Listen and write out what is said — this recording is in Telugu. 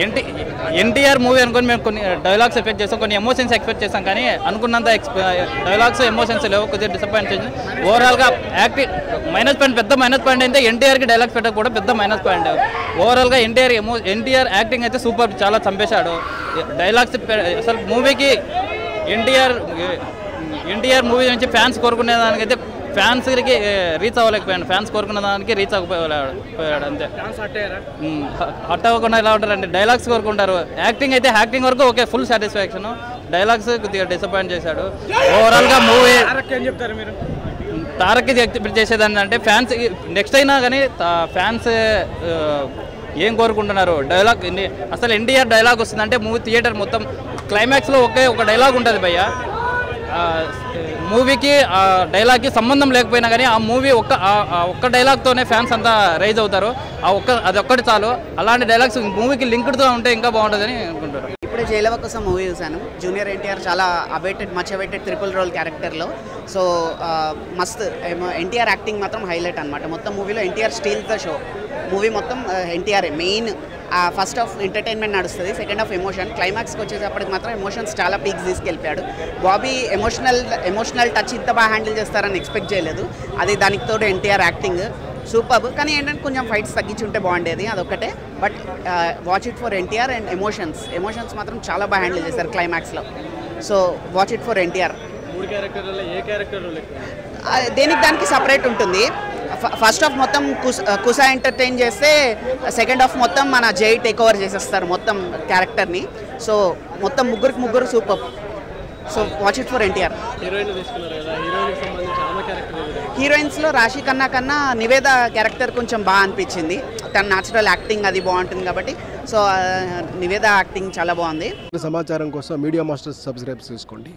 NTR मूवी अनुकोनी मैं कोई डायलॉग्स एक्सपेक्ट చేసాం कोई ఎమోషన్స్ एक्सपेक्ट చేసాం కానీ అనుకున్నంత డైలాగ్స్ ఎమోషన్స్ లేవు కొద్దిగా డిసప్పాయింట్ అయ్యింది ఓవరాల్ గా యాక్టింగ్ మైనస్ పాయింట్ పెద్ద మైనస్ పాయింట్ అయితే NTR కి డైలాగ్స్ పెట్టడం కూడా పెద్ద మైనస్ పాయింట్ ఓవరాల్ గా NTR యాక్టింగ్ అయితే సూపర్ చాలా చంపేశాడు డైలాగ్స్ అసలు మూవీకి NTR మూవీ నుంచి ఫ్యాన్స్ కోరుకునే దానికి అయితే ఫ్యాన్స్ కి రీచ్ అవ్వలేకపోయాడు ఫ్యాన్స్ కోరుకున్న దానికి రీచ్ అవ్వకపోయాడు అంతే హట్ అవ్వకుండా ఎలా ఉంటారంటే డైలాగ్స్ కోరుకుంటారు యాక్టింగ్ అయితే యాక్టింగ్ వరకు ఓకే ఫుల్ సాటిస్ఫాక్షన్ డైలాగ్స్ కొద్దిగా డిసప్పాయింట్ చేశాడు ఓవరాల్ గా మూవీ ఏం చెప్తారు మీరు తారక్కి ఎక్స్పెక్ట్ చేసేదాన్ని అంటే ఫ్యాన్స్ నెక్స్ట్ అయినా కానీ ఫ్యాన్స్ ఏం కోరుకుంటున్నారు డైలాగ్ అసలు NTR డైలాగ్ వస్తుందంటే మూవీ థియేటర్ మొత్తం క్లైమాక్స్ లో ఒకే ఒక డైలాగ్ ఉంటుంది భయ్యా మూవీకి డైలాగ్ కి సంబంధం లేకపోయినా కానీ ఆ మూవీ ఒక్క డైలాగ్ తోనే ఫ్యాన్స్ అంతా రైజ్ అవుతారు అదొక్కటి చాలు అలాంటి డైలాగ్స్ మూవీకి లింక్డ్తో ఉంటే ఇంకా బాగుంటుందని అనుకుంటారు ఇప్పుడు జైలవ కోసం మూవీ చూశాను జూనియర్ NTR చాలా మచ్ అవైటెడ్ ట్రిపుల్ రోల్ క్యారెక్టర్లో సో మస్త్ NTR యాక్టింగ్ మాత్రం హైలైట్ అనమాట మొత్తం మూవీలో NTR steal the show movie మొత్తం NTRఏ మెయిన్ ఫస్ట్ హాఫ్ ఎంటర్టైన్మెంట్ నడుస్తుంది సెకండ్ హాఫ్ ఎమోషన్ క్లైమాక్స్కి వచ్చేటప్పటికి మాత్రం ఎమోషన్స్ చాలా పీక్స్ తీసుకెళ్ళిపోయాడు బాబీ ఎమోషనల్ టచ్ ఇంత బాగా హ్యాండిల్ చేస్తారని ఎక్స్పెక్ట్ చేయలేదు అది దానికి తోడు NTR యాక్టింగ్ సూపర్ కానీ ఏంటంటే కొంచెం ఫైట్స్ తగ్గించుంటే బాగుండేది అదొక్కటే but watch it for NTR and emotions మాత్రం చాలా బాగా హ్యాండిల్ చేశారు క్లైమాక్స్లో so watch it for NTR దేనికి దానికి సపరేట్ ఉంటుంది ఫస్ట్ హాఫ్ మొత్తం కుసా ఎంటర్టైన్ చేస్తే సెకండ్ హాఫ్ మొత్తం మన జై టేక్ ఓవర్ చేసేస్తారు మొత్తం క్యారెక్టర్ని సో మొత్తం ముగ్గురు super so watch it for NTR హీరోయిన్స్లో రాశి కన్నా నివేద క్యారెక్టర్ కొంచెం బాగా అనిపించింది తన న్యాచురల్ యాక్టింగ్ అది బాగుంటుంది కాబట్టి సో నివేద యాక్టింగ్ చాలా బాగుంది సమాచారం కోసం మీడియా మాస్టర్స్ సబ్స్క్రైబ్ చేసుకోండి